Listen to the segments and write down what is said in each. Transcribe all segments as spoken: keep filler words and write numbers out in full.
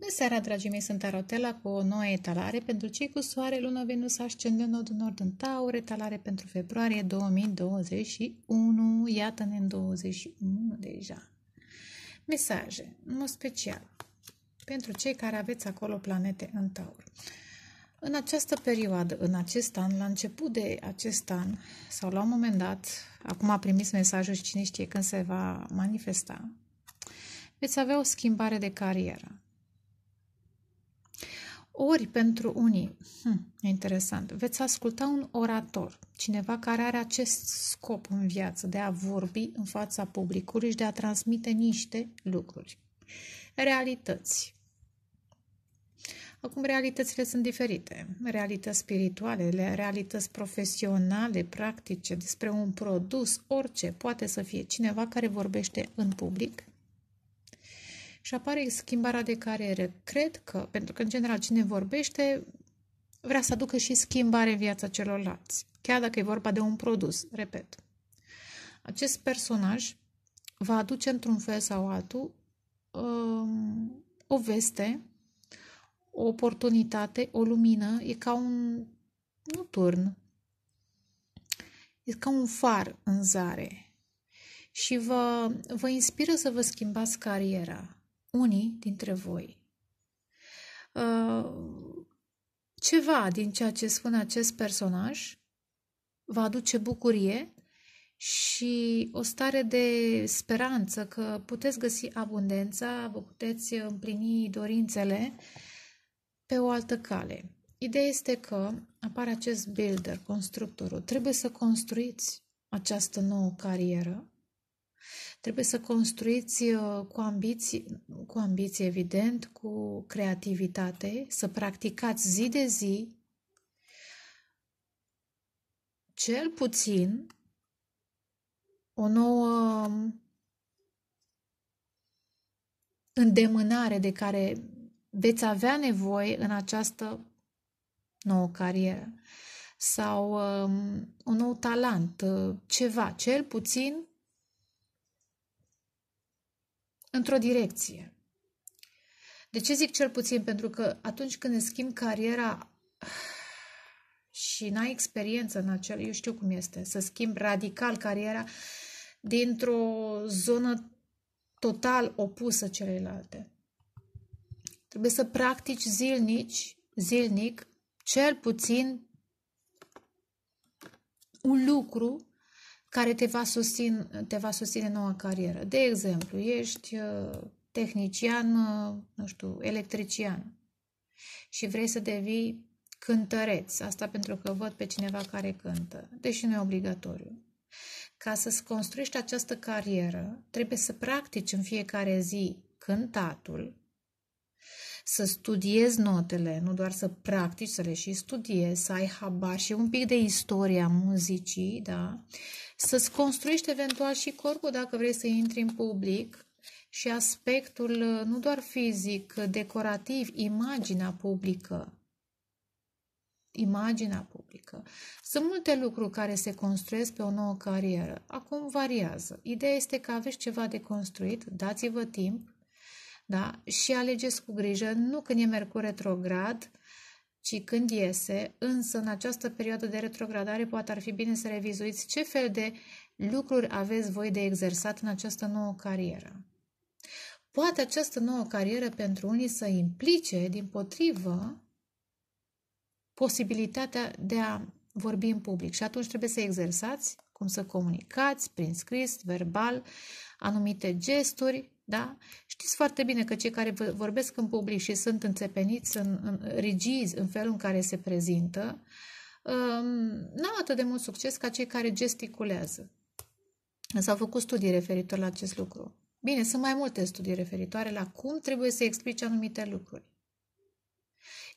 Bună seara, dragii mei, sunt Tarot Ela cu o nouă etalare pentru cei cu Soare, Lună, Venus, Ascendent, Nodul Nord în Taur, etalare pentru februarie două mii douăzeci și unu, iată-ne în douăzeci și unu deja. Mesaje, în mod special, pentru cei care aveți acolo planete în Taur. În această perioadă, în acest an, la început de acest an, sau la un moment dat, acum a primit mesajul și cine știe când se va manifesta, veți avea o schimbare de carieră. Ori pentru unii, hm, interesant, veți asculta un orator, cineva care are acest scop în viață de a vorbi în fața publicului și de a transmite niște lucruri, realități. Acum realitățile sunt diferite, realități spirituale, realități profesionale, practice, despre un produs, orice, poate să fie cineva care vorbește în public. Și apare schimbarea de carieră. Cred că, pentru că, în general, cine vorbește vrea să aducă și schimbare în viața celorlalți. Chiar dacă e vorba de un produs, repet. Acest personaj va aduce, într-un fel sau altul, o veste, o oportunitate, o lumină. E ca un nu turn. E ca un far în zare. Și vă, vă inspiră să vă schimbați cariera. Unii dintre voi. Ceva din ceea ce spune acest personaj va aduce bucurie și o stare de speranță că puteți găsi abundența, vă puteți împlini dorințele pe o altă cale. Ideea este că apare acest builder, constructorul. Trebuie să construiți această nouă carieră. Trebuie să construiți cu ambiții, cu ambiții, evident, cu creativitate, să practicați zi de zi, cel puțin, o nouă îndemânare de care veți avea nevoie în această nouă carieră sau um, un nou talent, ceva, cel puțin, într-o direcție. De ce zic cel puțin? Pentru că atunci când ne schimb cariera și n-ai experiență în acel, eu știu cum este, să schimb radical cariera dintr-o zonă total opusă celelalte. Trebuie să practici zilnici, zilnic, cel puțin un lucru care te va susține, te va susține noua carieră. De exemplu, ești tehnician, nu știu, electrician și vrei să devii cântăreț. Asta pentru că văd pe cineva care cântă, deși nu e obligatoriu. Ca să-ți construiești această carieră, trebuie să practici în fiecare zi cântatul, să studiezi notele, nu doar să practici, să le și studiezi, să ai habar și un pic de istoria muzicii, da? Să-ți construiești eventual și corpul dacă vrei să intri în public și aspectul nu doar fizic, decorativ, imaginea publică. Imaginea publică. Sunt multe lucruri care se construiesc pe o nouă carieră. Acum variază. Ideea este că aveți ceva de construit, dați-vă timp. Da? Și alegeți cu grijă, nu când e Mercur retrograd, ci când iese, însă în această perioadă de retrogradare poate ar fi bine să revizuiți ce fel de lucruri aveți voi de exersat în această nouă carieră. Poate această nouă carieră pentru unii să implice, din potrivă, posibilitatea de a vorbi în public și atunci trebuie să exersați cum să comunicați prin scris, verbal, anumite gesturi. Da? Știți foarte bine că cei care vorbesc în public și sunt înțepeniți, în, în, rigizi în felul în care se prezintă, um, n-au atât de mult succes ca cei care gesticulează. S-au făcut studii referitor la acest lucru. Bine, sunt mai multe studii referitoare la cum trebuie să explici anumite lucruri.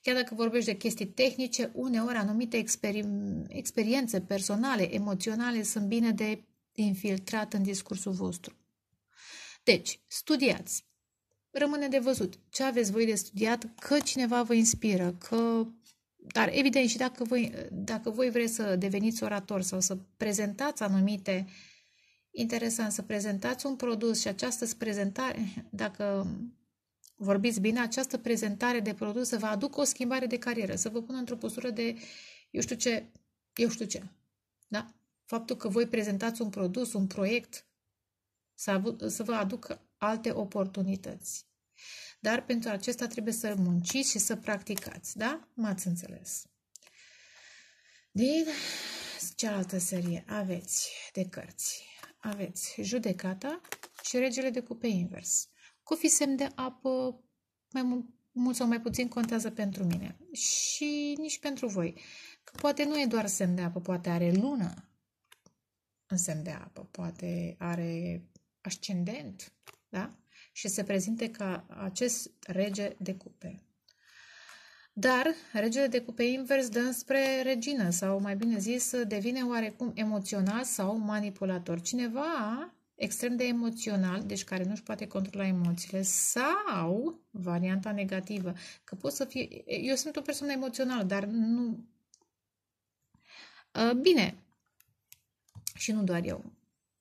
Chiar dacă vorbești de chestii tehnice, uneori anumite experi experiențe personale, emoționale, sunt bine de infiltrat în discursul vostru. Deci, studiați. Rămâne de văzut ce aveți voi de studiat, că cineva vă inspiră, că... Dar, evident, și dacă voi, dacă voi vreți să deveniți orator sau să prezentați anumite... Interesant, să prezentați un produs și această prezentare, dacă vorbiți bine, această prezentare de produs să vă aducă o schimbare de carieră, să vă pună într-o postură de eu știu ce, eu știu ce. Da? Faptul că voi prezentați un produs, un proiect, să vă aducă alte oportunități. Dar pentru acesta trebuie să munciți și să practicați. Da? M-ați înțeles. Din cealaltă serie aveți de cărți. Aveți Judecata și Regele de cupe invers. Cu fi semn de apă, mai mult sau mai puțin contează pentru mine. Și nici pentru voi. Că poate nu e doar semn de apă, poate are lună în semn de apă, poate are ascendent, da? Și se prezinte ca acest rege de cupe. Dar regele de cupe invers dă înspre regină sau, mai bine zis, devine oarecum emoțional sau manipulator. Cineva extrem de emoțional, deci care nu-și poate controla emoțiile, sau varianta negativă, că pot să fie... Eu sunt o persoană emoțională, dar nu... Bine, și nu doar eu,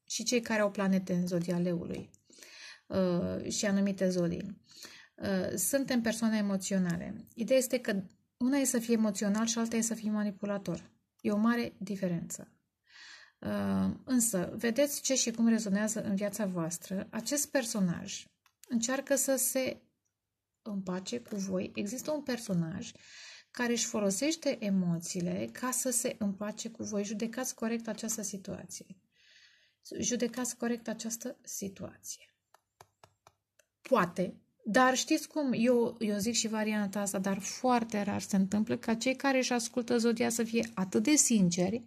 și cei care au planete în zodia leului și anumite zodii. Suntem persoane emoționale. Ideea este că una e să fii emoțional și alta e să fii manipulator. E o mare diferență. Însă, vedeți ce și cum rezonează în viața voastră. Acest personaj încearcă să se împace cu voi. Există un personaj care își folosește emoțiile ca să se împace cu voi. Judecați corect această situație. Judecați corect această situație. Poate. Dar știți cum, eu, eu zic și varianta asta, dar foarte rar se întâmplă ca cei care își ascultă zodia să fie atât de sinceri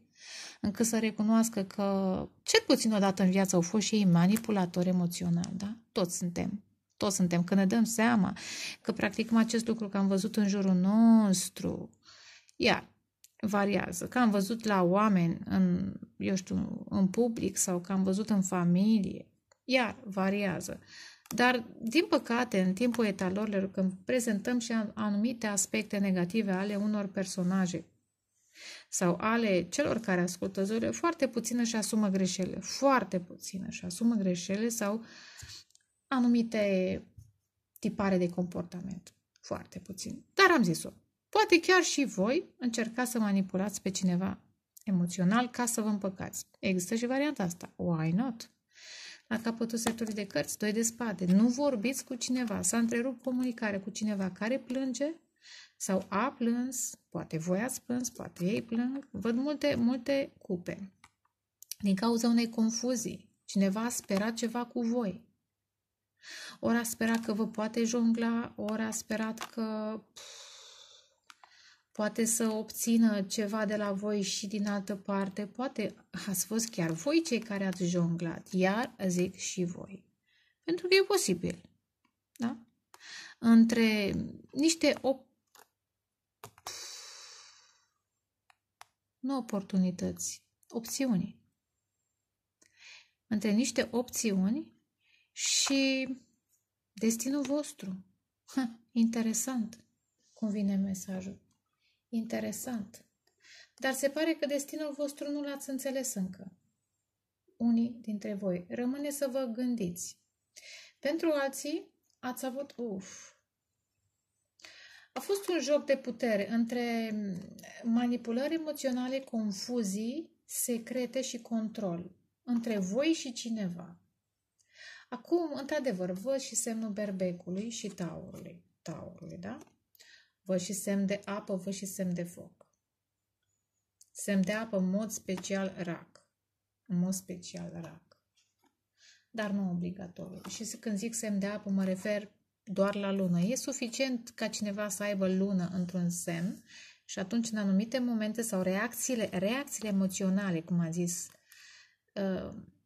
încât să recunoască că cel puțin odată în viață au fost și ei manipulatori emoțional, da? Toți suntem. Toți suntem. Când ne dăm seama că practicăm acest lucru, că am văzut în jurul nostru, iar variază. Că am văzut la oameni în, eu știu, în public sau că am văzut în familie, iar variază. Dar, din păcate, în timpul etalorilor, când prezentăm și anumite aspecte negative ale unor personaje sau ale celor care ascultă zodiile, foarte puțin își asumă greșelile. Foarte puțin își asumă greșelile sau anumite tipare de comportament. Foarte puțin. Dar am zis-o. Poate chiar și voi încercați să manipulați pe cineva emoțional ca să vă împăcați. Există și varianta asta. Why not? La capătul setului de cărți, doi de spade. Nu vorbiți cu cineva. S-a întrerupt comunicarea cu cineva care plânge sau a plâns. Poate voi ați plâns, poate ei plâng. Văd multe, multe cupe. Din cauza unei confuzii. Cineva a sperat ceva cu voi. Ori a sperat că vă poate jongla, ori a sperat că poate să obțină ceva de la voi și din altă parte. Poate ați fost chiar voi cei care ați jonglat. Iar zic și voi. Pentru că e posibil. Da? Între niște op... nu oportunități, opțiuni. Între niște opțiuni și destinul vostru. Ha, interesant cum vine mesajul. Interesant. Dar se pare că destinul vostru nu l-ați înțeles încă. Unii dintre voi. Rămâne să vă gândiți. Pentru alții ați avut... Uf! A fost un joc de putere între manipulări emoționale, confuzii, secrete și control. Între voi și cineva. Acum, într-adevăr, văd și semnul berbecului și taurului. Taurului, da? Văd și semn de apă, văd și semn de foc. Semn de apă, în mod special, rac. În mod special, rac. Dar nu obligatoriu. Și când zic semn de apă, mă refer doar la lună. E suficient ca cineva să aibă lună într-un semn și atunci, în anumite momente sau reacțiile, reacțiile emoționale, cum am zis,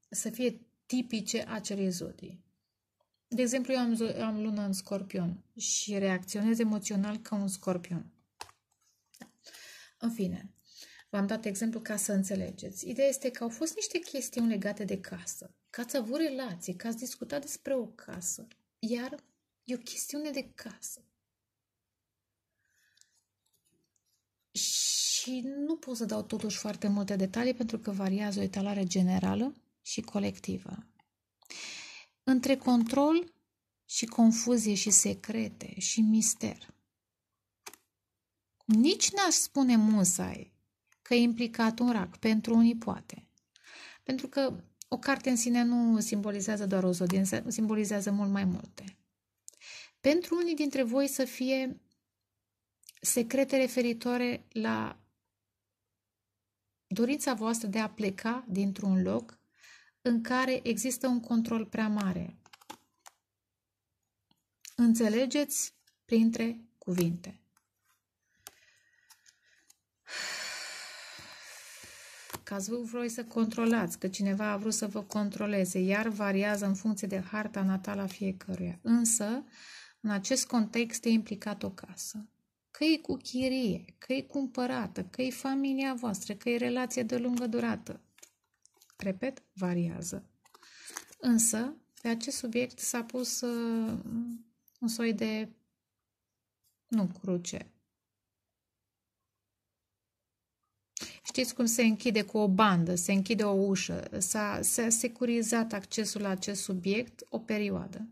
să fie tipice acelei zodii. De exemplu, eu am, am lună în scorpion și reacționez emoțional ca un scorpion. În fine, v-am dat exemplu ca să înțelegeți. Ideea este că au fost niște chestiuni legate de casă, că ați avut relații, că ați discutat despre o casă, iar e o chestiune de casă. Și nu pot să dau totuși foarte multe detalii pentru că variază o etalare generală și colectivă. Între control și confuzie și secrete și mister. Nici n-aș spune musai că e implicat un rac, pentru unii poate. Pentru că o carte în sine nu simbolizează doar o zodie, simbolizează mult mai multe. Pentru unii dintre voi să fie secrete referitoare la dorința voastră de a pleca dintr-un loc în care există un control prea mare. Înțelegeți printre cuvinte. Că ați vrut să controlați, că cineva a vrut să vă controleze, iar variază în funcție de harta natală a fiecăruia. Însă, în acest context e implicat o casă. Că e cu chirie, că e cumpărată, că e familia voastră, că e relație de lungă durată. Repet, variază. Însă, pe acest subiect s-a pus uh, un soi de, nu, cruce. Știți cum se închide cu o bandă, se închide o ușă, s-a securizat accesul la acest subiect o perioadă.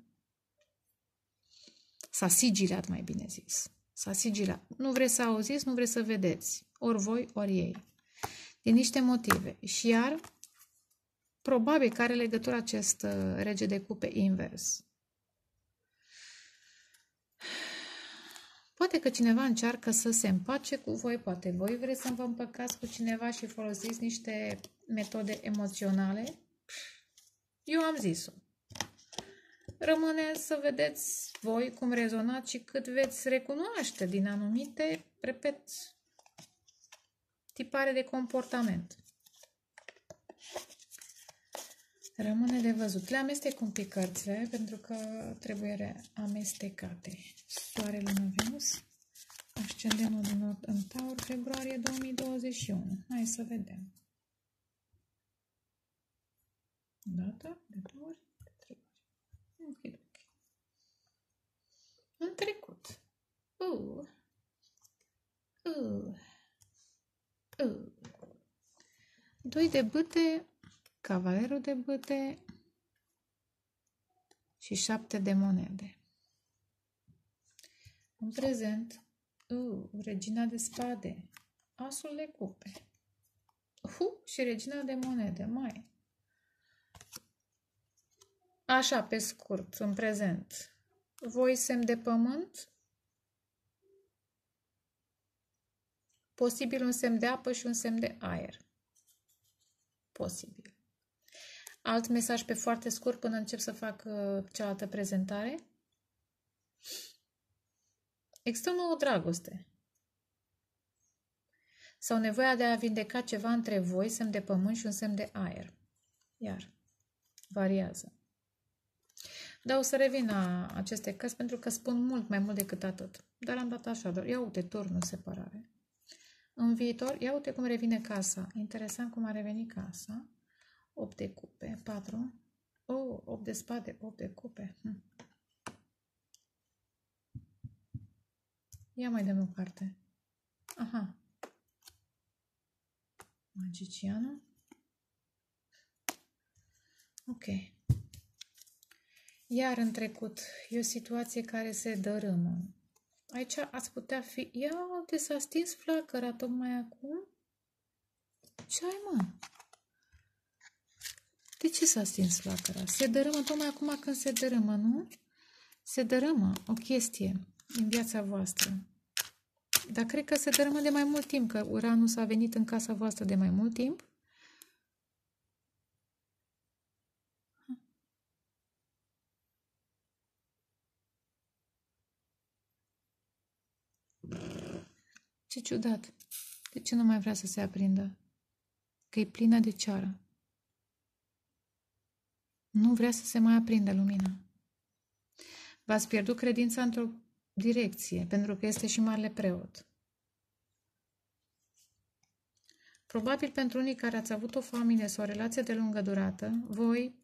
S-a sigilat, mai bine zis. S-a sigilat. Nu vreți să auziți, nu vreți să vedeți. Ori voi, ori ei. Din niște motive. Și iar, probabil că are legătură acest rege de cupe invers. Poate că cineva încearcă să se împace cu voi, poate voi vreți să vă împăcați cu cineva și folosiți niște metode emoționale. Eu am zis-o. Rămâne să vedeți voi cum rezonați și cât veți recunoaște din anumite, repet, tipare de comportament. Rămâne de văzut. Le amestec un pic cărțile, pentru că trebuie amestecate. Soare, Luna, Venus. Ascendentul din nord în Taur, februarie două mii douăzeci și unu. Hai să vedem. Data, de două ori, de trei ori. Închid ochii. În trecut. Uh. Uh. Uh. Doi de bâte, cavalerul de bâte și șapte de monede. În prezent, uh, regina de spade, asul de cupe uh, și regina de monede, mai. Așa, pe scurt, în prezent, voi semn de pământ, posibil un semn de apă și un semn de aer. Posibil. Alt mesaj pe foarte scurt până încep să fac uh, cealaltă prezentare. Există o nouă dragoste. Sau nevoia de a vindeca ceva între voi, semn de pământ și un semn de aer. Iar variază. Dar o să revin la aceste cărți pentru că spun mult mai mult decât atât. Dar am dat așa, doar ia uite turnul separare. În viitor, ia uite cum revine casa. Interesant cum a revenit casa. opt de cupe, patru. Oh, opt de spade, opt de cupe. Hm. Ia mai dăm o carte. Aha. Magicianul. Ok. Iar în trecut, e o situație care se dărâmă. Aici ați putea fi... Ia, te s-a stins flacăra tocmai acum? Ce ai, mă? De ce s-a stins flacăra? Se dărâmă tocmai acum când se dărâmă, nu? Se dărâmă o chestie în viața voastră. Dar cred că se dărâmă de mai mult timp, că Uranus a venit în casa voastră de mai mult timp. Ce ciudat! De ce nu mai vrea să se aprindă? Că e plină de ceară. Nu vrea să se mai aprindă lumina. V-ați pierdut credința într-o direcție, pentru că este și marele preot. Probabil pentru unii care ați avut o familie sau o relație de lungă durată, voi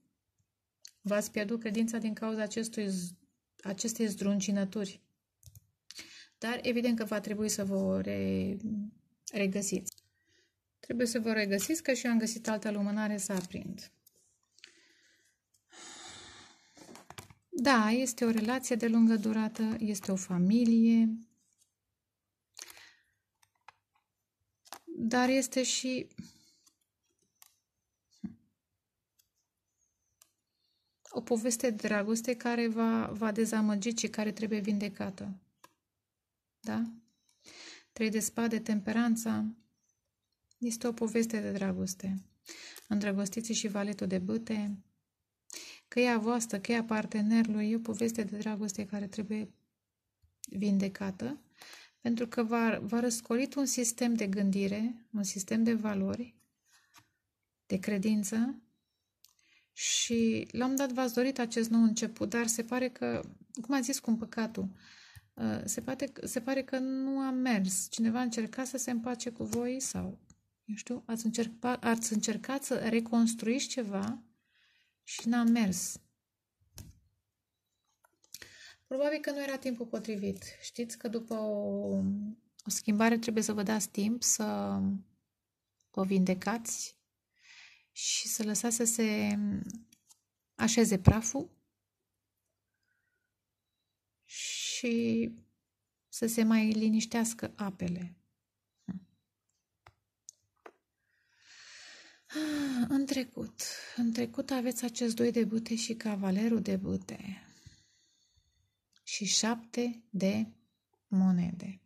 v-ați pierdut credința din cauza acestui, acestei zdruncinături. Dar evident că va trebui să vă re... regăsiți. Trebuie să vă regăsiți, că și eu am găsit altă lumânare să aprind. Da, este o relație de lungă durată, este o familie, dar este și o poveste de dragoste care va, va dezamăgi și care trebuie vindecată. Da? Trei de spade, temperanța, este o poveste de dragoste. Îndrăgostiții și valetul de bâte, cheia voastră, cheia partenerului, e o poveste de dragoste care trebuie vindecată, pentru că v-a, v-a răscolit un sistem de gândire, un sistem de valori, de credință, și la un moment dat v-ați dorit acest nou început, dar se pare că, cum ați zis cu păcatul, se pare, se pare că nu a mers. Cineva a încercat să se împace cu voi sau, eu știu, ați încercat, ați încercat să reconstruiți ceva și n-a mers. Probabil că nu era timpul potrivit. Știți că după o, o schimbare trebuie să vă dați timp să o vindecați și să lăsați să se așeze praful și să se mai liniștească apele. În trecut, în trecut aveți acest doi de bâte și cavalerul de bâte și șapte de monede.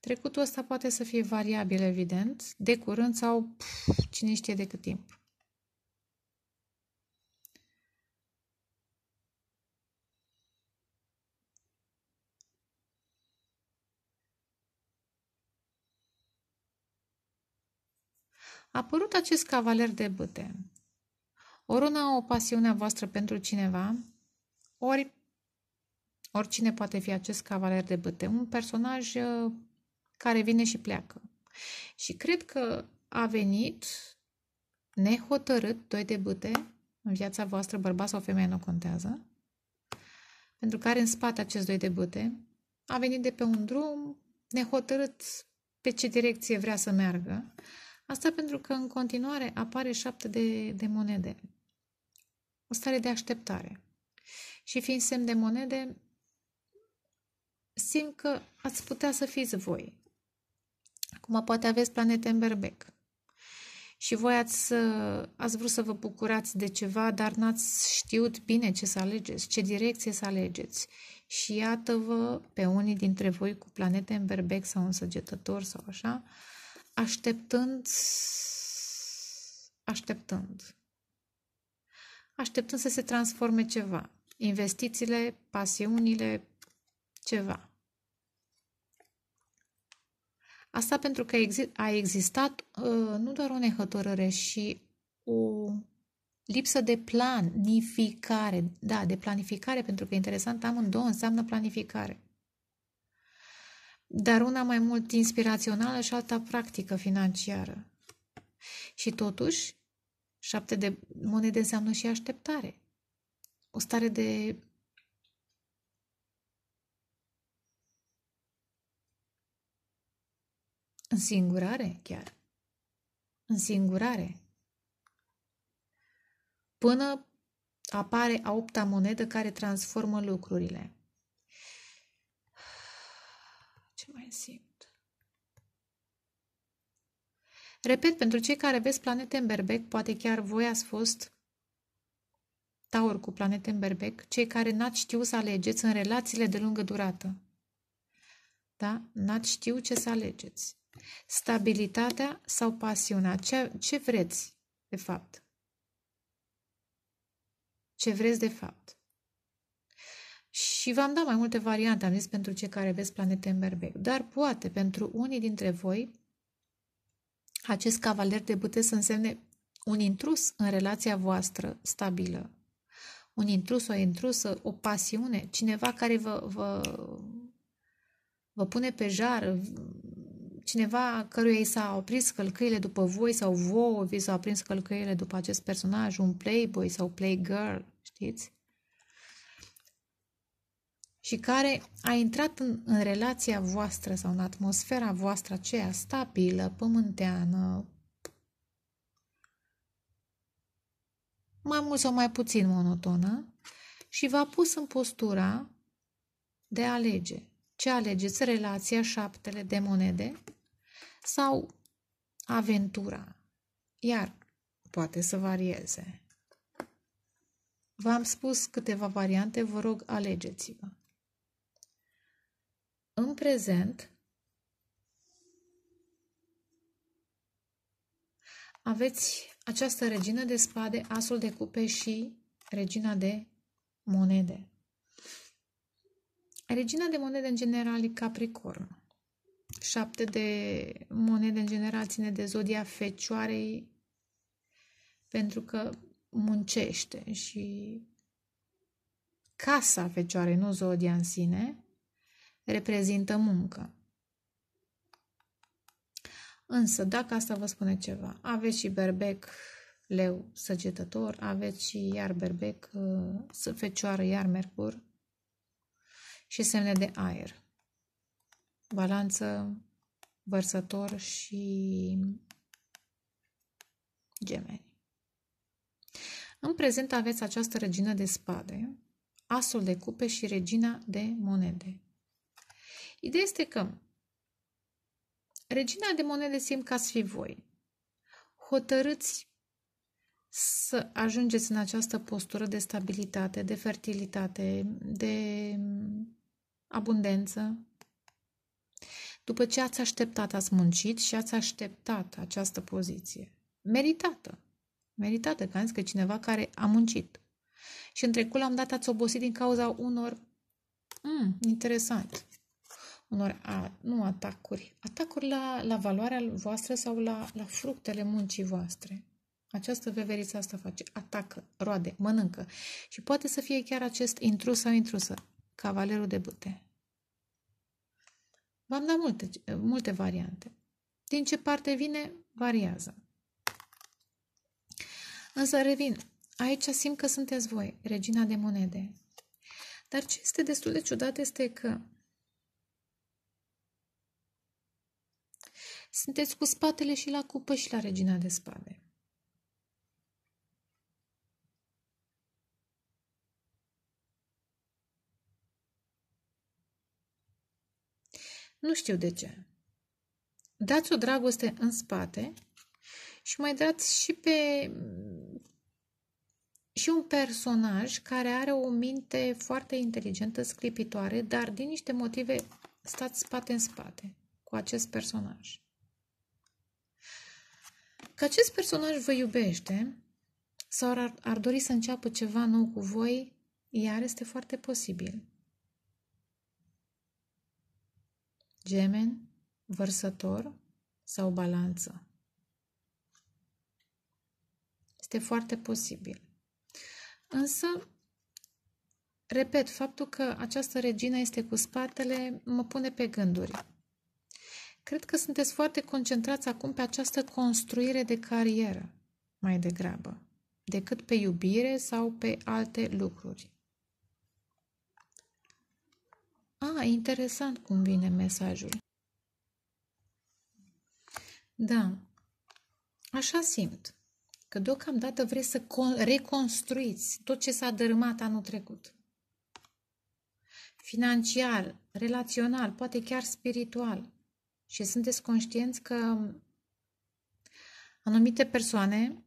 Trecutul ăsta poate să fie variabil, evident, de curând sau pf, cine știe de cât timp. A apărut acest cavaler de bâte. Ori una o pasiune a voastră pentru cineva, ori oricine poate fi acest cavaler de bâte. Un personaj care vine și pleacă. Și cred că a venit nehotărât, doi de bâte, în viața voastră, bărbat sau femeie, nu contează, pentru că are în spate acest doi de bâte, a venit de pe un drum nehotărât pe ce direcție vrea să meargă. Asta pentru că în continuare apare șapte de, de monede. O stare de așteptare. Și fiind semn de monede, simt că ați putea să fiți voi. Acum poate aveți planete în berbec. Și voi ați, ați vrut să vă bucurați de ceva, dar n-ați știut bine ce să alegeți, ce direcție să alegeți. Și iată-vă pe unii dintre voi cu planete în berbec sau în săgetător sau așa, Așteptând, așteptând, așteptând să se transforme ceva, investițiile, pasiunile, ceva. Asta pentru că a existat nu doar o nehotărâre și o lipsă de planificare, da, de planificare, pentru că interesant, amândouă înseamnă planificare. Dar una mai mult inspirațională și alta practică financiară. Și totuși, șapte de monede înseamnă și așteptare. O stare de însingurare chiar. Însingurare. Până apare a opta monedă care transformă lucrurile. Mai simt. Repet, pentru cei care vezi planete în berbec, poate chiar voi ați fost taur cu planete în berbec, cei care n-ați știut să alegeți în relațiile de lungă durată. Da? N-ați știut ce să alegeți. Stabilitatea sau pasiunea? Ce, ce vreți, de fapt? Ce vreți, de fapt? Și v-am dat mai multe variante, am zis, pentru cei care vezi planete în berbec. Dar poate, pentru unii dintre voi, acest cavaler de bâte să însemne un intrus în relația voastră stabilă. Un intrus, o intrusă, o pasiune, cineva care vă, vă, vă pune pe jar, cineva căruia i s-a aprins călcâiele după voi sau vouă vi s-au aprins călcâiele după acest personaj, un playboy sau playgirl, știți? Și care a intrat în, în relația voastră sau în atmosfera voastră aceea stabilă, pământeană, mai mult sau mai puțin monotonă și v-a pus în postura de a alege. Ce alegeți? Relația, șaptele de monede sau aventura? Iar poate să varieze. V-am spus câteva variante, vă rog, alegeți-vă. În prezent aveți această regină de spade, asul de cupe și regina de monede. Regina de monede în general e Capricorn. Șapte de monede în general ține de zodia Fecioarei, pentru că muncește, și casa Fecioarei, nu zodia în sine, reprezintă muncă. Însă, dacă asta vă spune ceva, aveți și berbec, leu, săgetător, aveți și iar berbec, fecioară, iar mercur și semne de aer. Balanță, vărsător și gemeni. În prezent aveți această regină de spade, asul de cupe și regina de monede. Ideea este că regina de monede simt ca ați fi voi. Hotărâți să ajungeți în această postură de stabilitate, de fertilitate, de abundență. După ce ați așteptat, ați muncit și ați așteptat această poziție. Meritată. Meritată, că am zis că cineva care a muncit. Și în trecut l-am dat, ați obosit din cauza unor... Mm, interesant. Unor a, nu atacuri, atacuri la, la valoarea voastră sau la, la fructele muncii voastre. Această veveriță asta face, atacă, roade, mănâncă. Și poate să fie chiar acest intrus sau intrusă, cavalerul de bâte. V-am dat multe, multe variante. Din ce parte vine, variază. Însă revin, aici simt că sunteți voi, regina de monede. Dar ce este destul de ciudat este că sunteți cu spatele și la cupă și la regina de spade. Nu știu de ce. Dați o dragoste în spate și mai dați și pe și un personaj care are o minte foarte inteligentă, sclipitoare, dar din niște motive stați spate în spate cu acest personaj. Că acest personaj vă iubește sau ar, ar dori să înceapă ceva nou cu voi, iar este foarte posibil. Gemeni, vărsător sau balanță. Este foarte posibil. Însă, repet, faptul că această regină este cu spatele mă pune pe gânduri. Cred că sunteți foarte concentrați acum pe această construire de carieră, mai degrabă, decât pe iubire sau pe alte lucruri. A, interesant cum vine mesajul. Da, așa simt, că deocamdată vreți să reconstruiți tot ce s-a dărâmat anul trecut. Financiar, relațional, poate chiar spiritual. Și sunteți conștienți că anumite persoane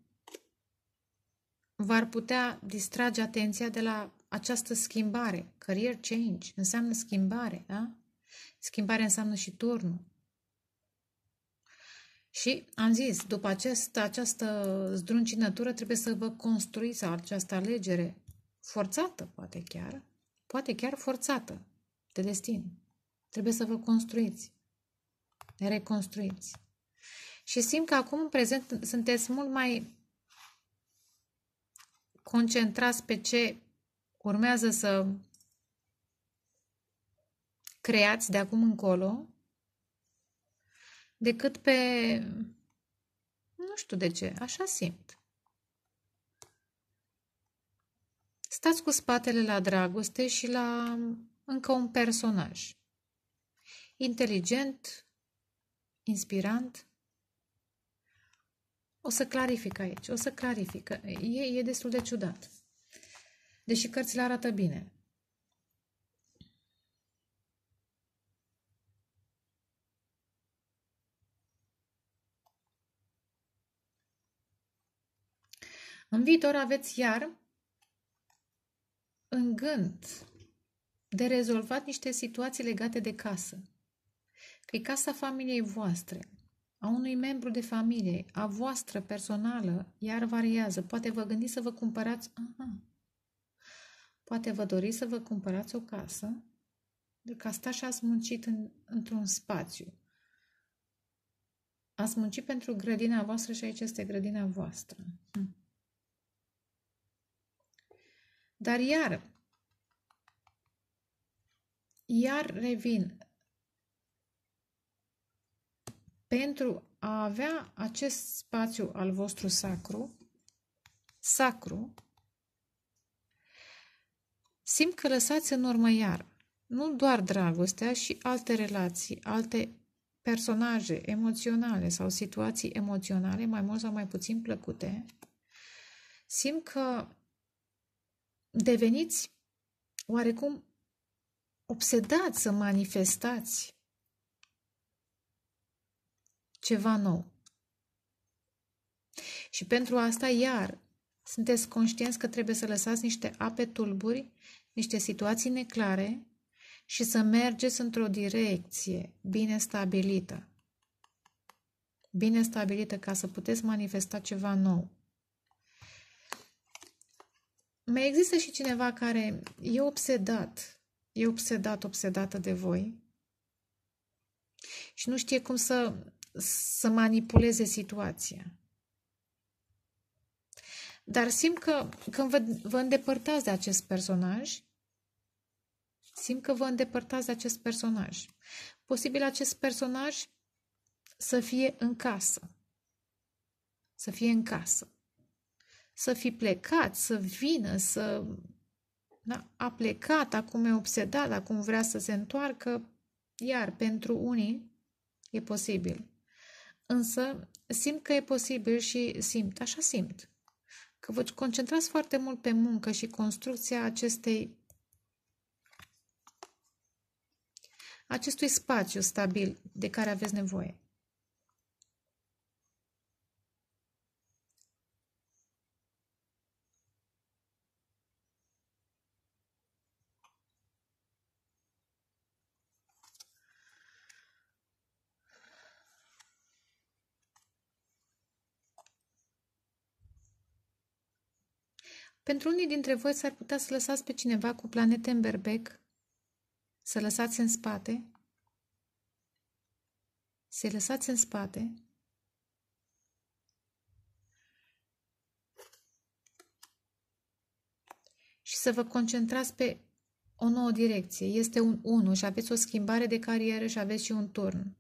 v-ar putea distrage atenția de la această schimbare. Career change înseamnă schimbare, da? Schimbare înseamnă și turnul. Și am zis, după acest, această zdruncinătură trebuie să vă construiți această alegere forțată, poate chiar, poate chiar forțată de destin. Trebuie să vă construiți. Reconstruiți. Și simt că acum în prezent sunteți mult mai concentrați pe ce urmează să creați de acum încolo decât pe nu știu de ce, așa simt. Stați cu spatele la dragoste și la încă un personaj. Inteligent, inspirant, O să clarific aici, o să clarific. E, e destul de ciudat. Deși cărțile arată bine. În viitor aveți iar în gând de rezolvat niște situații legate de casă. Că e casa familiei voastre, a unui membru de familie, a voastră personală, iar variază. Poate vă gândiți să vă cumpărați... Aha. Poate vă doriți să vă cumpărați o casă, de că asta și ați muncit în, într-un spațiu. Ați muncit pentru grădina voastră și aici este grădina voastră. Hm. Dar iar, iar revin, pentru a avea acest spațiu al vostru sacru, sacru, simt că lăsați în urmă iar, nu doar dragostea, și alte relații, alte personaje emoționale sau situații emoționale, mai mult sau mai puțin plăcute. Simt că deveniți oarecum obsedați să manifestați ceva nou. Și pentru asta iar sunteți conștienți că trebuie să lăsați niște ape tulburi, niște situații neclare și să mergeți într-o direcție bine stabilită. Bine stabilită ca să puteți manifesta ceva nou. Mai există și cineva care e obsedat, e obsedat, obsedată de voi și nu știe cum să, să manipuleze situația. Dar simt că când vă, vă îndepărtați de acest personaj, simt că vă îndepărtați de acest personaj. Posibil acest personaj să fie în casă. Să fie în casă. Să fi plecat, să vină, să... Da? A plecat, acum e obsedat, acum vrea să se întoarcă. Iar pentru unii e posibil. Însă simt că e posibil și simt, așa simt, că vă concentrați foarte mult pe muncă și construcția acestei, acestui spațiu stabil de care aveți nevoie. Pentru unii dintre voi s-ar putea să lăsați pe cineva cu planete în berbec, să lăsați în spate, să-i lăsați în spate și să vă concentrați pe o nouă direcție. Este un unu și aveți o schimbare de carieră și aveți și un turn.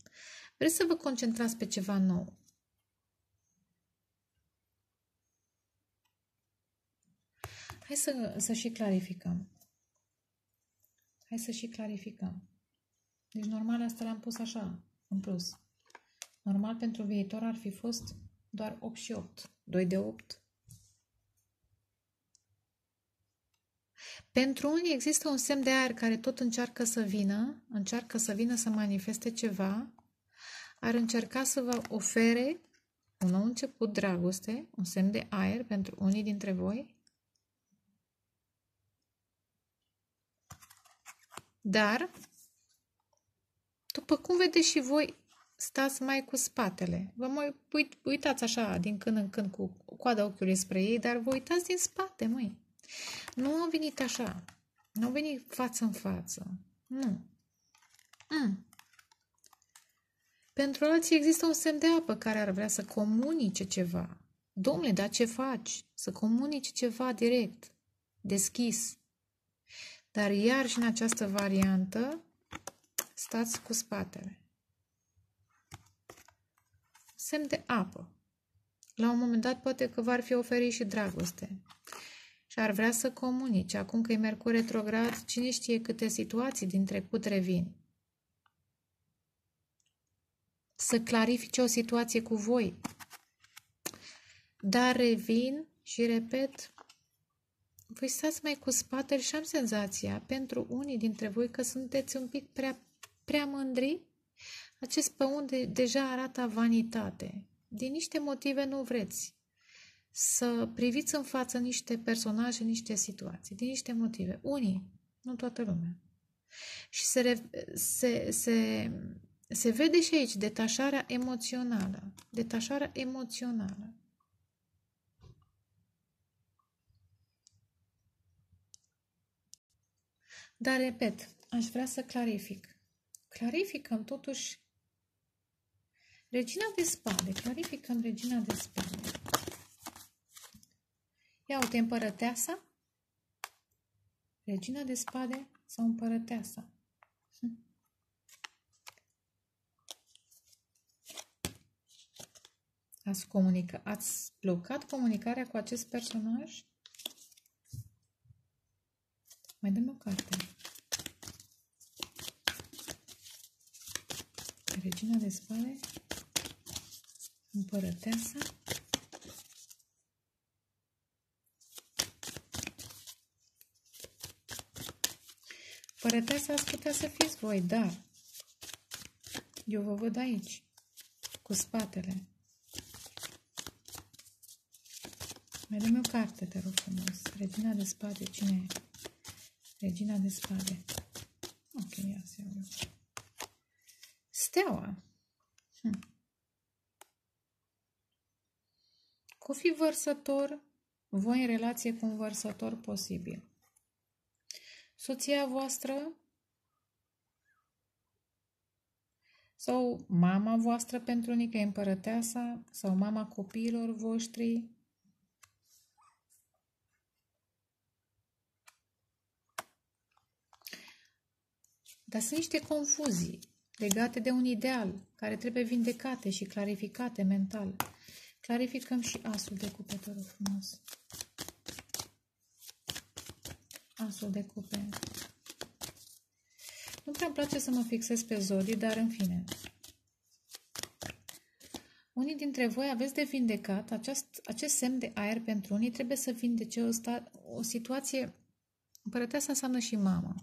Vreți să vă concentrați pe ceva nou. Hai să, să și clarificăm. Hai să și clarificăm. Deci normal asta l-am pus așa, în plus. Normal pentru viitor ar fi fost doar opt și opt. doi de opt. Pentru unii există un semn de aer care tot încearcă să vină, încearcă să vină să manifeste ceva, ar încerca să vă ofere un nou început, dragoste, un semn de aer pentru unii dintre voi. Dar, după cum vedeți și voi, stați mai cu spatele. Vă mai uitați așa din când în când cu coada ochiului spre ei, dar vă uitați din spate, măi. Nu au venit așa. Nu au venit față în față. Nu. Mm. Pentru alții există un semn de apă care ar vrea să comunice ceva. Dom'le, dar ce faci? Să comunice ceva direct, deschis. Dar iar și în această variantă stați cu spatele. Semn de apă. La un moment dat poate că v-ar fi oferit și dragoste. Și ar vrea să comunice. Acum că e Mercur retrograd, cine știe câte situații din trecut revin. Să clarifice o situație cu voi. Dar revin și repet, voi stați mai cu spatele și am senzația pentru unii dintre voi că sunteți un pic prea, prea mândri. Acest pământ de, deja arată vanitate. Din niște motive nu vreți să priviți în față niște personaje, niște situații. Din niște motive. Unii, nu toată lumea. Și se, se, se, se vede și aici detașarea emoțională. Detașarea emoțională. Dar, repet, aș vrea să clarific. Clarificăm totuși Regina de Spade. Clarificăm Regina de Spade. Ia uite, împărăteasa. Regina de Spade sau împărăteasa. Hm. Ați, comunica, ați blocat comunicarea cu acest personaj? Mai dăm o carte. Regina de Spade, împărăteasa. Împărăteasa ați putea să fiți voi, dar eu vă văd aici, cu spatele. Mai dă-mi o carte, te rog frumos. Regina de Spade, cine e? Regina de Spade. Ok, ia să iau eu. Steaua. Hm. Cu fi vărsător, voi în relație cu un vărsător posibil. Soția voastră sau mama voastră pentru unii, că e împărăteasa, sau mama copiilor voștri. Dar sunt niște confuzii legate de un ideal care trebuie vindecate și clarificate mental. Clarificăm și asul de cupe, te rog frumos. Asul de cupe. Nu prea îmi place să mă fixez pe zodii, dar în fine. Unii dintre voi aveți de vindecat acest, acest semn de aer. Pentru unii trebuie să vindece o, sta, o situație. Împărăteasa înseamnă și mama.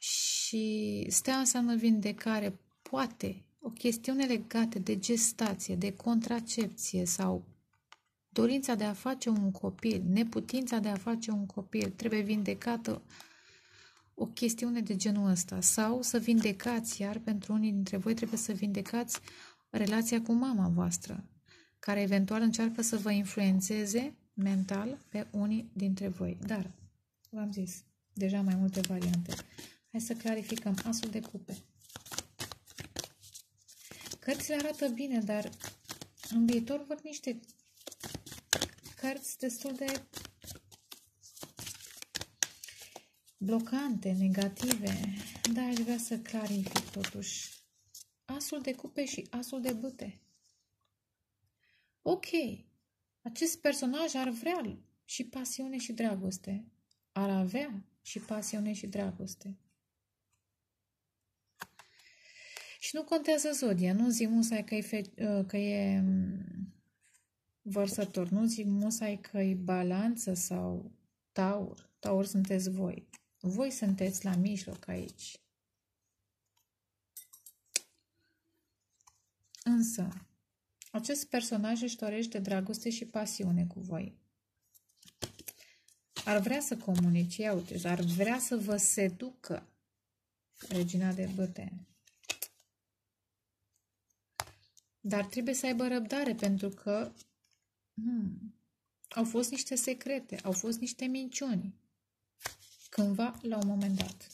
Și stea înseamnă vindecare, poate o chestiune legată de gestație, de contracepție sau dorința de a face un copil, neputința de a face un copil, trebuie vindecată o chestiune de genul ăsta. Sau să vindecați, iar pentru unii dintre voi trebuie să vindecați relația cu mama voastră, care eventual încearcă să vă influențeze mental pe unii dintre voi. Dar, v-am zis, deja mai multe variante. Hai să clarificăm. Asul de cupe. Cărțile arată bine, dar în viitor vor niște cărți destul de blocante, negative. Dar aș vrea să clarific totuși. Asul de cupe și asul de bâte. Ok. Acest personaj ar vrea și pasiune și dragoste. Ar avea și pasiune și dragoste. Și nu contează zodia, nu zic musai că e, fe, că e vărsător, nu zic musai că e balanță sau taur. Taur sunteți voi. Voi sunteți la mijloc aici. Însă, acest personaj își dorește dragoste și pasiune cu voi. Ar vrea să comunice, ia uite, ar vrea să vă seducă. Regina de bâte. Dar trebuie să aibă răbdare, pentru că hmm, au fost niște secrete, au fost niște minciuni, cândva, la un moment dat.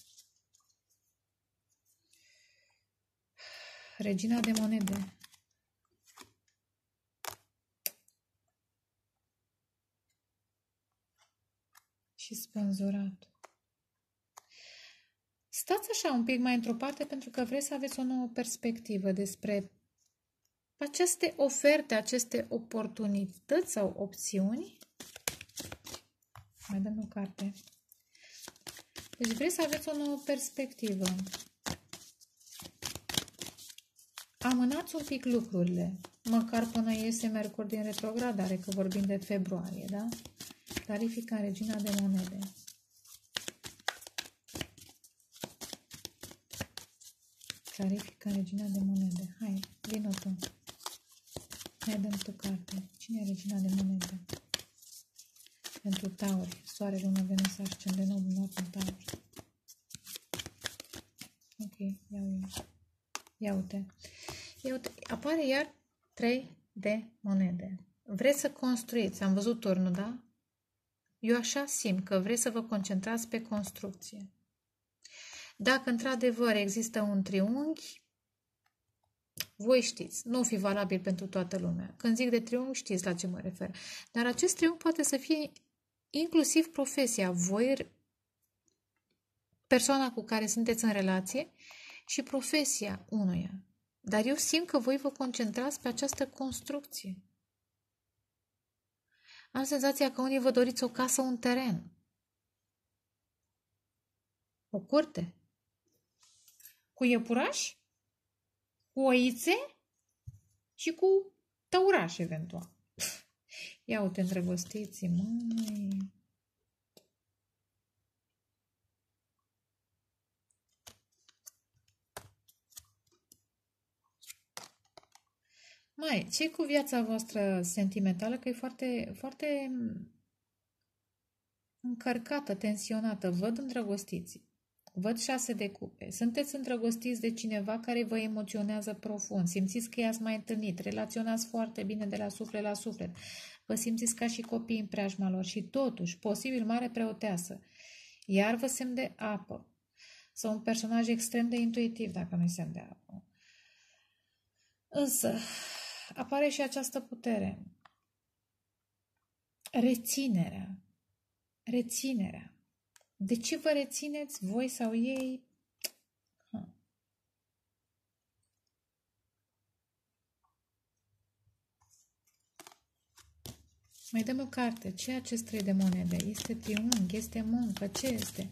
Regina de monede. Și spânzurat. Stați așa un pic mai într-o parte, pentru că vreți să aveți o nouă perspectivă despre aceste oferte, aceste oportunități sau opțiuni. Mai dăm o carte. Deci vreți să aveți o nouă perspectivă. Amânați un pic lucrurile, măcar până iese Mercur din retrogradare, că vorbim de februarie, da? Clarifica regina de monede. Clarifica regina de monede. Hai, vină tu. Ne dăm tu carte. Cine e regina de monede? Pentru Tauri. Soare, Lună, Venus, Ascendent, Nodul Nord în Tauri. Ok, iau eu. Ia uite. Ia uite. Apare iar trei de monede. Vreți să construiți. Am văzut turnul, da? Eu așa simt că vreți să vă concentrați pe construcție. Dacă într-adevăr există un triunghi, voi știți, nu fi valabil pentru toată lumea. Când zic de triunghi, știți la ce mă refer. Dar acest triunghi poate să fie inclusiv profesia, voi, persoana cu care sunteți în relație și profesia unuia. Dar eu simt că voi vă concentrați pe această construcție. Am senzația că unii vă doriți o casă, un teren, o curte, cu iepuraș, cu oițe și cu tăuraș, eventual. Ia uite, îndrăgostiți, măi. Mai, ce cu viața voastră sentimentală? Că e foarte, foarte încărcată, tensionată. Văd îndrăgostiți. Văd șase de cupe. Sunteți îndrăgostiți de cineva care vă emoționează profund. Simțiți că i-ați mai întâlnit. Relaționați foarte bine de la suflet la suflet. Vă simțiți ca și copii în preajma lor. Și totuși, posibil mare preoteasă. Iar vă semn de apă. Sau un personaj extrem de intuitiv, dacă nu-i semn de apă. Însă, apare și această putere. Reținerea. Reținerea. De ce vă rețineți voi sau ei? Ha. Mai dăm o carte. Ce acest trei de monede? Este triunghi? Este muncă? Ce este?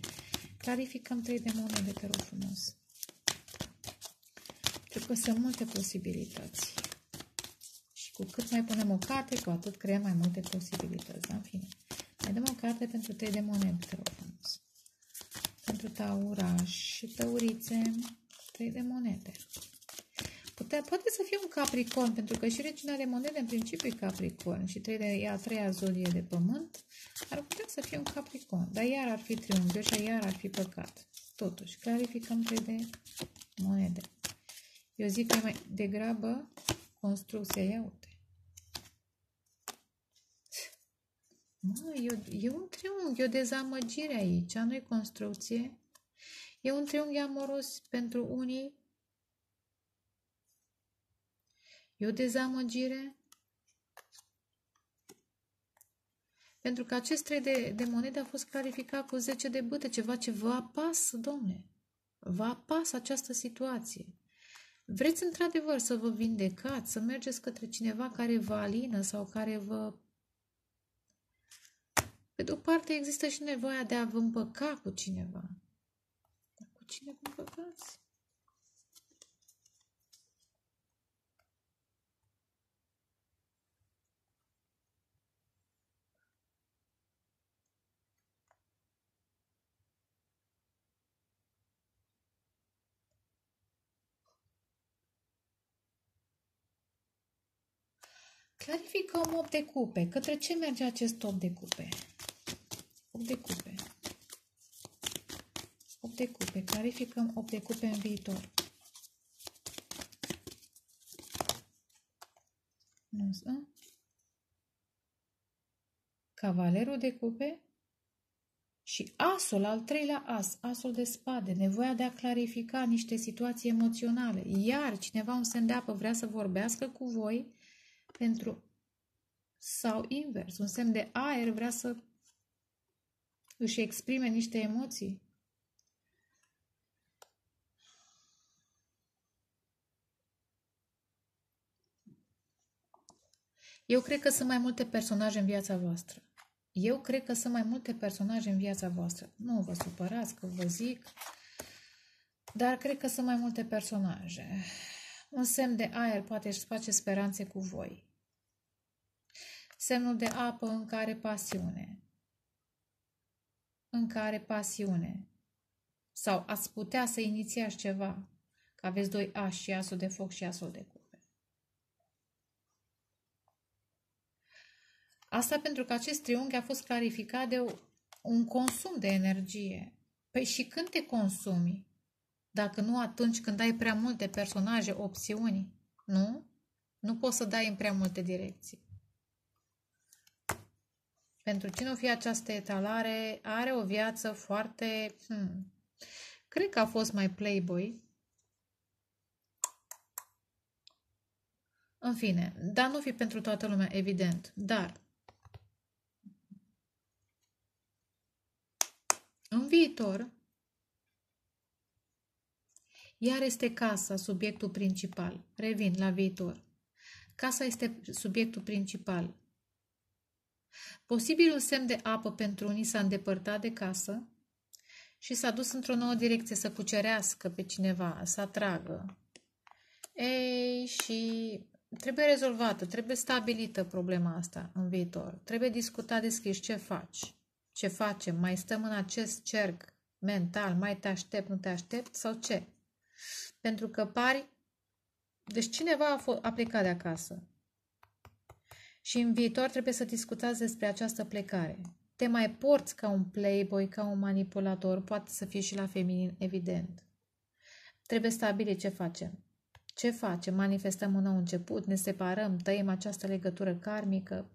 Clarificăm trei de monede, te rog frumos. Pentru că sunt multe posibilități. Și cu cât mai punem o carte, cu atât creăm mai multe posibilități. Da? În fine. Mai dăm o carte pentru trei de monede, te rog frumos. Pentru tauraș și tăurițe, trei de monede. Putea, poate să fie un capricorn, pentru că și regina de monede în principiu e capricorn și trei de, a treia zodie de pământ ar putea să fie un capricorn. Dar iar ar fi triunghiul și iar ar fi păcat. Totuși, clarificăm trei de monede. Eu zic că mai degrabă construcția, ia uite. Mă, eu, e un triunghi, e o dezamăgire aici, nu-i construcție. E un triunghi amoros pentru unii. E o dezamăgire. Pentru că acest trei de, de monede a fost clarificat cu zece de bâte, ceva ce vă apasă, domne. Vă apasă această situație. Vreți într-adevăr să vă vindecați, să mergeți către cineva care vă alină sau care vă... Pe de o parte există și nevoia de a vă împăca cu cineva. Dar cu cine vă împăcați? Clarificăm opt de cupe. Către ce merge acest opt de cupe? opt de cupe. opt de cupe. Clarificăm opt de cupe în viitor. Nu știu. Cavalerul de cupe și asul, al treilea as, asul de spade, nevoia de a clarifica niște situații emoționale. Iar cineva un semn de apă vrea să vorbească cu voi pentru sau invers, un semn de aer vrea să își exprime niște emoții. Eu cred că sunt mai multe personaje în viața voastră. Eu cred că sunt mai multe personaje în viața voastră. Nu vă supărați că vă zic, dar cred că sunt mai multe personaje. Un semn de aer poate își face speranțe cu voi. Semnul de apă încă are pasiune. Încă are pasiune. Sau ați putea să inițiați ceva. Că aveți doi ași, și asul de foc și asul de cupe. Asta pentru că acest triunghi a fost clarificat de un consum de energie. Păi și când te consumi? Dacă nu atunci când ai prea multe personaje, opțiuni, nu? Nu poți să dai în prea multe direcții. Pentru cine o fi această etalare, are o viață foarte... Hmm, cred că a fost mai playboy. În fine, dar nu fi pentru toată lumea, evident. Dar în viitor... Iar este casa, subiectul principal. Revin la viitor. Casa este subiectul principal. Posibil un semn de apă pentru unii s-a îndepărtat de casă și s-a dus într-o nouă direcție să cucerească pe cineva, să atragă. Ei, și trebuie rezolvată, trebuie stabilită problema asta în viitor. Trebuie discutat deschis ce faci, ce facem, mai stăm în acest cerc mental, mai te aștept, nu te aștept sau ce? Pentru că pari... Deci cineva a, a plecat de acasă. Și în viitor trebuie să discutați despre această plecare. Te mai porți ca un playboy, ca un manipulator, poate să fie și la feminin, evident. Trebuie stabilit ce facem. Ce facem? Manifestăm un nou început, ne separăm, tăiem această legătură karmică.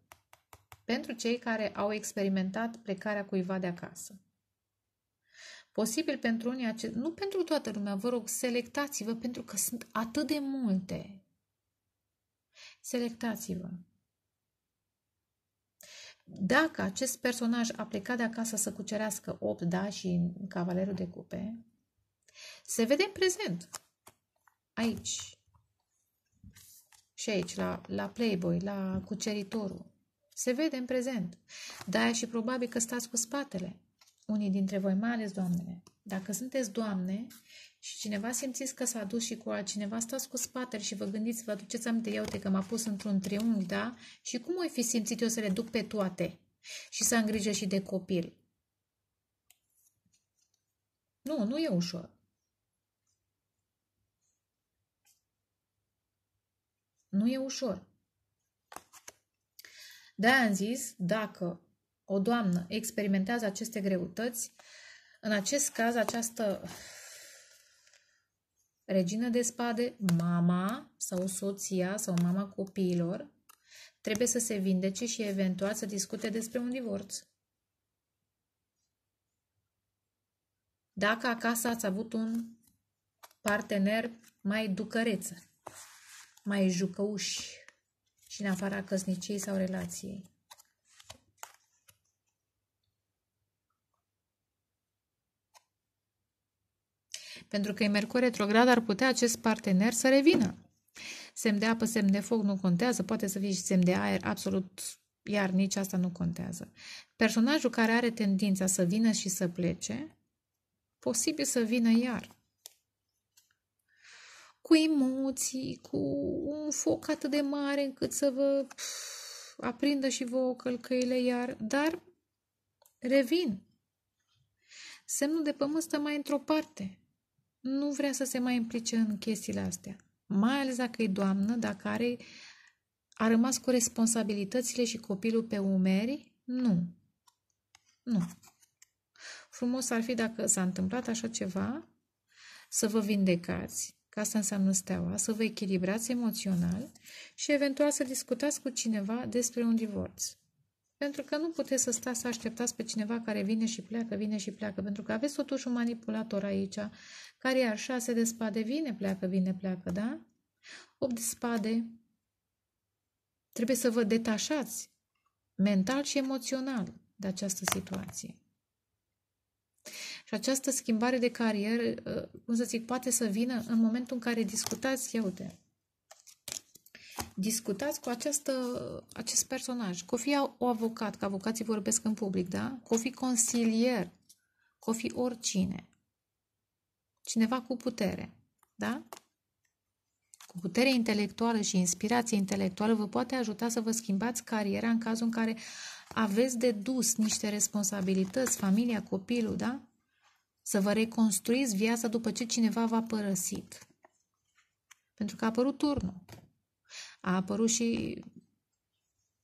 Pentru cei care au experimentat plecarea cuiva de acasă. Posibil pentru unii, nu pentru toată lumea, vă rog, selectați-vă, pentru că sunt atât de multe. Selectați-vă. Dacă acest personaj a plecat de acasă să cucerească opt, da, și cavalerul de cupe, se vede în prezent. Aici. Și aici, la, la playboy, la cuceritorul. Se vede în prezent. De-aia și probabil că stați cu spatele. Unii dintre voi, mai ales doamnele. Dacă sunteți doamne și cineva simțiți că s-a dus și cu altcineva, stați cu spatele și vă gândiți, vă aduceți aminte, iau-te că m-a pus într-un triunghi, da? Și cum o fi simțit eu să le duc pe toate? Și să îngrijă și de copil. Nu, nu e ușor. Nu e ușor. De-aia am zis, dacă o doamnă experimentează aceste greutăți, în acest caz, această regină de spade, mama sau soția sau mama copiilor, trebuie să se vindece și eventual să discute despre un divorț. Dacă acasă ați avut un partener mai ducăreță, mai jucăuș și în afara căsniciei sau relației. Pentru că e Mercur retrograd, ar putea acest partener să revină. Semn de apă, semn de foc nu contează, poate să fie și semn de aer, absolut, iar nici asta nu contează. Personajul care are tendința să vină și să plece, posibil să vină iar. Cu emoții, cu un foc atât de mare încât să vă aprindă și vouă călcâiele iar, dar revin. Semnul de pământ stă mai într-o parte. Nu vrea să se mai implice în chestiile astea. Mai ales dacă e doamnă, dacă are, a rămas cu responsabilitățile și copilul pe umeri, nu. Nu. Frumos ar fi dacă s-a întâmplat așa ceva, să vă vindecați, că asta înseamnă steaua, să vă echilibrați emoțional și eventual să discutați cu cineva despre un divorț. Pentru că nu puteți să stați să așteptați pe cineva care vine și pleacă, vine și pleacă. Pentru că aveți totuși un manipulator aici, care iar șase de spade, vine, pleacă, vine, pleacă, da? opt de spade. Trebuie să vă detașați mental și emoțional de această situație. Și această schimbare de carieră, cum să zic, poate să vină în momentul în care discutați, ia uite, discutați cu această, acest personaj. Că o fi o avocat, că avocații vorbesc în public, da? Că o fi consilier, că o fi oricine. Cineva cu putere, da? cu putere intelectuală și inspirație intelectuală vă poate ajuta să vă schimbați cariera în cazul în care aveți de dus niște responsabilități, familia, copilul, da? Să vă reconstruiți viața după ce cineva v-a părăsit. Pentru că a apărut Turnul. A apărut și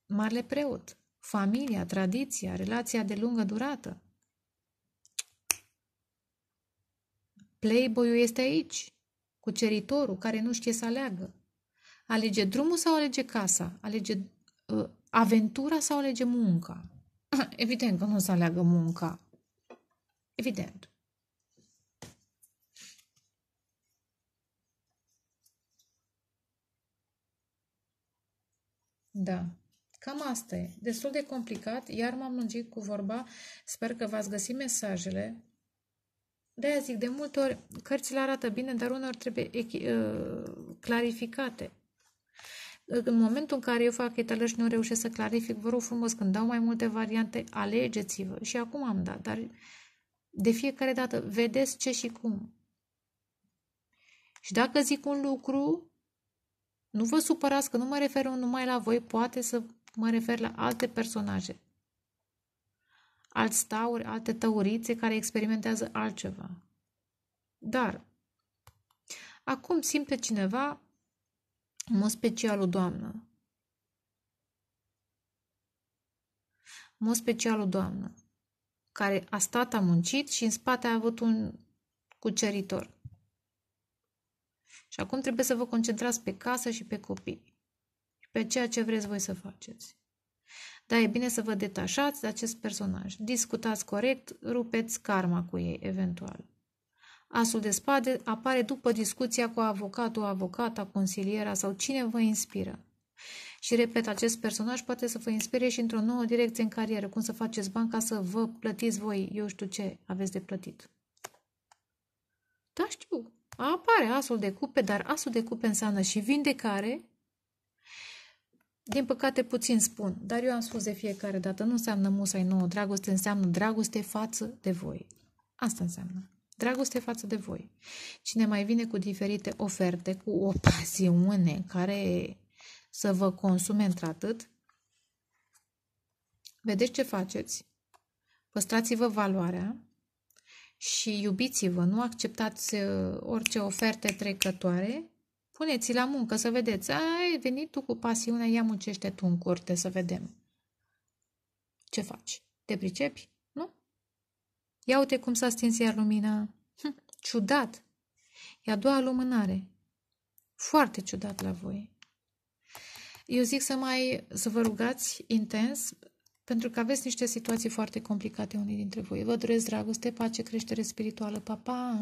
Marele Preot. Familia, tradiția, relația de lungă durată. Playboy-ul este aici, cu ceritorul care nu știe să aleagă. Alege drumul sau alege casa? Alege uh, aventura sau alege munca? Evident că nu se aleagă munca. Evident. Da. Cam asta e. Destul de complicat. Iar m-am lungit cu vorba. Sper că v-ați găsit mesajele. De-aia zic, de multe ori cărțile arată bine, dar uneori trebuie clarificate. În momentul în care eu fac etală și nu reușesc să clarific, vă rog frumos, când dau mai multe variante, alegeți-vă. Și acum am dat, dar de fiecare dată vedeți ce și cum. Și dacă zic un lucru, nu vă supărați că nu mă refer numai la voi, poate să mă refer la alte personaje. Alți tauri, alte taurițe care experimentează altceva. Dar, acum simt pe cineva, în mod special o doamnă. În mod special o doamnă, care a stat, a muncit și în spate a avut un cuceritor. Și acum trebuie să vă concentrați pe casă și pe copii. Și pe ceea ce vreți voi să faceți. Dar e bine să vă detașați de acest personaj. Discutați corect, rupeți karma cu ei, eventual. Asul de spade apare după discuția cu avocatul, avocata, consiliera sau cine vă inspiră. Și, repet, acest personaj poate să vă inspire și într-o nouă direcție în carieră. Cum să faceți bani ca să vă plătiți voi, eu știu ce aveți de plătit. Da, știu, apare asul de cupe, dar asul de cupe înseamnă și vindecare. Din păcate puțin spun, dar eu am spus de fiecare dată, nu înseamnă musai nouă, dragoste înseamnă dragoste față de voi. Asta înseamnă. Dragoste față de voi. Cine mai vine cu diferite oferte, cu o pasiune care să vă consume într-atât, vedeți ce faceți, păstrați-vă valoarea și iubiți-vă, nu acceptați orice oferte trecătoare. Puneți-i la muncă să vedeți. Ai venit tu cu pasiune, ia muncește tu în curte să vedem. Ce faci? Te pricepi? Nu? Ia uite cum s-a stins iar lumina. Hm, ciudat. E a doua lumânare. Foarte ciudat la voi. Eu zic să mai să vă rugați intens, pentru că aveți niște situații foarte complicate unii dintre voi. Vă doresc dragoste, pace, creștere spirituală. Pa, pa!